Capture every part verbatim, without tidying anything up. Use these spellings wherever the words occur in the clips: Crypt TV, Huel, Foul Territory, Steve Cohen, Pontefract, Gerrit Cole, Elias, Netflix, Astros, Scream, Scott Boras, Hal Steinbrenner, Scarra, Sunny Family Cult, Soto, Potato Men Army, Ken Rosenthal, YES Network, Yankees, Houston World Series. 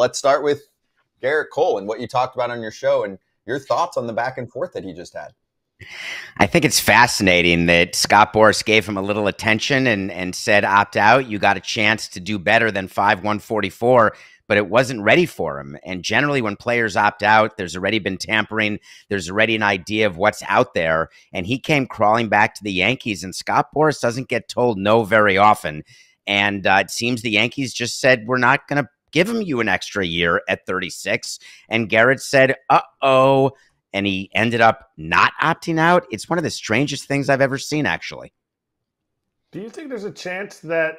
Let's start with Gerrit Cole and what you talked about on your show and your thoughts on the back and forth that he just had. I think it's fascinating that Scott Boras gave him a little attention and, and said, opt out. You got a chance to do better than five one forty-four, but it wasn't ready for him. And generally when players opt out, there's already been tampering. There's already an idea of what's out there. And he came crawling back to the Yankees, and Scott Boras doesn't get told no very often. And uh, it seems the Yankees just said, we're not going to give him you an extra year at thirty-six. And Gerrit said, uh-oh. And he ended up not opting out. It's one of the strangest things I've ever seen, actually. Do you think there's a chance that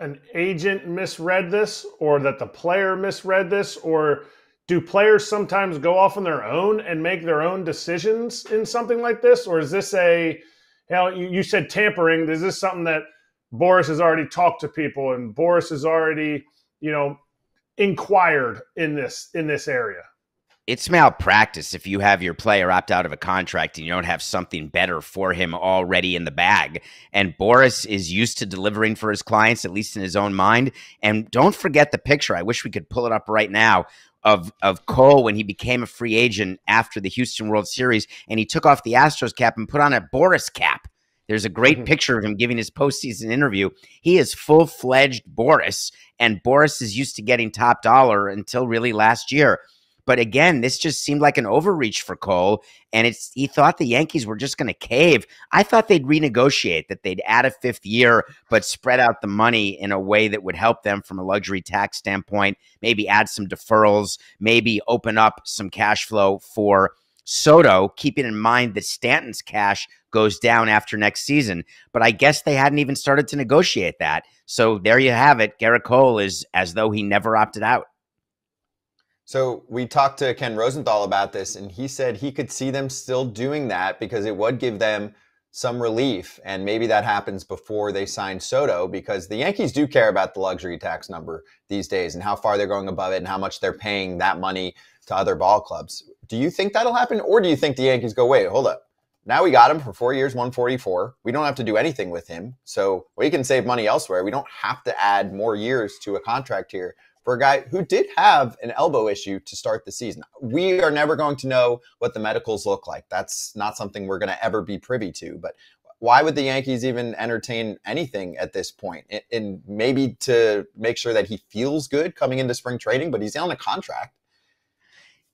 an agent misread this, or that the player misread this, or do players sometimes go off on their own and make their own decisions in something like this? Or is this a, you know, you said tampering. Is this something that Boras has already talked to people and Boras has already, you know, inquired in this, in this area? It's malpractice if you have your player opt out of a contract and you don't have something better for him already in the bag. And Boras is used to delivering for his clients, at least in his own mind. And don't forget the picture. I wish we could pull it up right now of, of Cole when he became a free agent after the Houston World Series, and he took off the Astros cap and put on a Boras cap. There's a great mm-hmm. picture of him giving his postseason interview. He is full-fledged Boras, and Boras is used to getting top dollar until really last year. But again, this just seemed like an overreach for Cole, and it's he thought the Yankees were just going to cave. I thought they'd renegotiate, that they'd add a fifth year but spread out the money in a way that would help them from a luxury tax standpoint, maybe add some deferrals, maybe open up some cash flow for Soto, keeping in mind that Stanton's cash goes down after next season. But I guess they hadn't even started to negotiate that. So there you have it. Gerrit Cole is as though he never opted out. So we talked to Ken Rosenthal about this, and he said he could see them still doing that because it would give them some relief. And maybe that happens before they sign Soto, because the Yankees do care about the luxury tax number these days and how far they're going above it and how much they're paying that money to other ball clubs. Do you think that'll happen? Or do you think the Yankees go, wait, hold up. Now we got him for four years, one forty-four. We don't have to do anything with him. So we can save money elsewhere. We don't have to add more years to a contract here for a guy who did have an elbow issue to start the season. We are never going to know what the medicals look like. That's not something we're going to ever be privy to. But why would the Yankees even entertain anything at this point? And maybe to make sure that he feels good coming into spring training, but he's on a contract.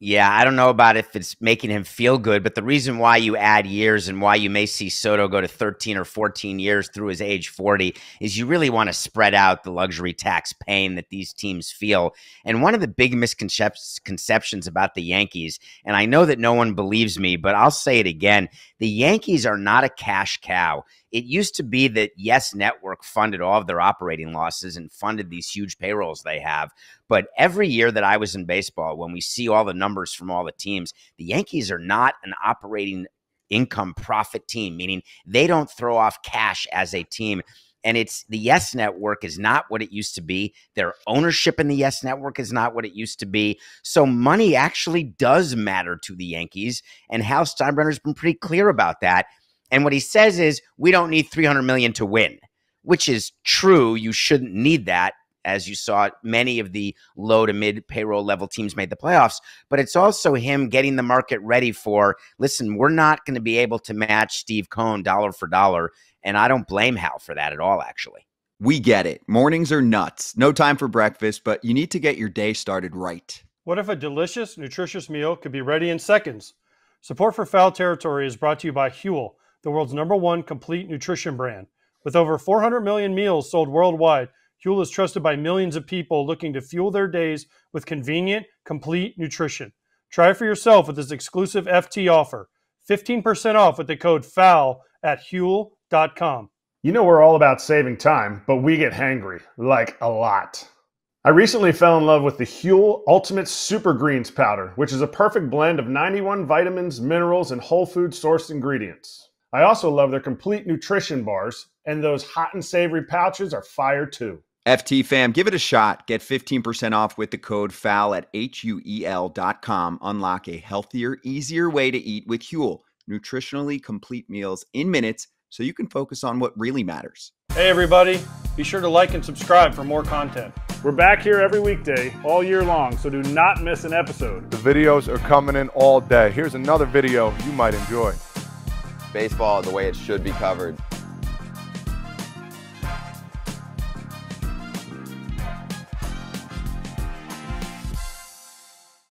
Yeah, I don't know about if it's making him feel good, but the reason why you add years and why you may see Soto go to thirteen or fourteen years through his age forty is you really want to spread out the luxury tax pain that these teams feel. And one of the big misconceptions about the Yankees, and I know that no one believes me, but I'll say it again, the Yankees are not a cash cow. It used to be that YES Network funded all of their operating losses and funded these huge payrolls they have. But every year that I was in baseball, when we see all the numbers from all the teams, the Yankees are not an operating income profit team, meaning they don't throw off cash as a team. And it's the YES Network is not what it used to be. Their ownership in the YES Network is not what it used to be. So money actually does matter to the Yankees. And Hal Steinbrenner's been pretty clear about that. And what he says is, we don't need three hundred million dollars to win, which is true. You shouldn't need that. As you saw, many of the low to mid payroll level teams made the playoffs. But it's also him getting the market ready for, listen, we're not going to be able to match Steve Cohen dollar for dollar. And I don't blame Hal for that at all, actually. We get it. Mornings are nuts. No time for breakfast, but you need to get your day started right. What if a delicious, nutritious meal could be ready in seconds? Support for Foul Territory is brought to you by Huel, the world's number one complete nutrition brand. With over four hundred million meals sold worldwide, Huel is trusted by millions of people looking to fuel their days with convenient, complete nutrition. Try it for yourself with this exclusive F T offer. fifteen percent off with the code FOUL at Huel dot com. You know we're all about saving time, but we get hangry, like a lot. I recently fell in love with the Huel Ultimate Super Greens Powder, which is a perfect blend of ninety-one vitamins, minerals, and whole food sourced ingredients. I also love their complete nutrition bars, and those hot and savory pouches are fire too. F T fam, give it a shot. Get fifteen percent off with the code FOUL at H U E L dot com. Unlock a healthier, easier way to eat with Huel. Nutritionally complete meals in minutes so you can focus on what really matters. Hey everybody, be sure to like and subscribe for more content. We're back here every weekday, all year long, so do not miss an episode. The videos are coming in all day. Here's another video you might enjoy. Baseball, the way it should be covered.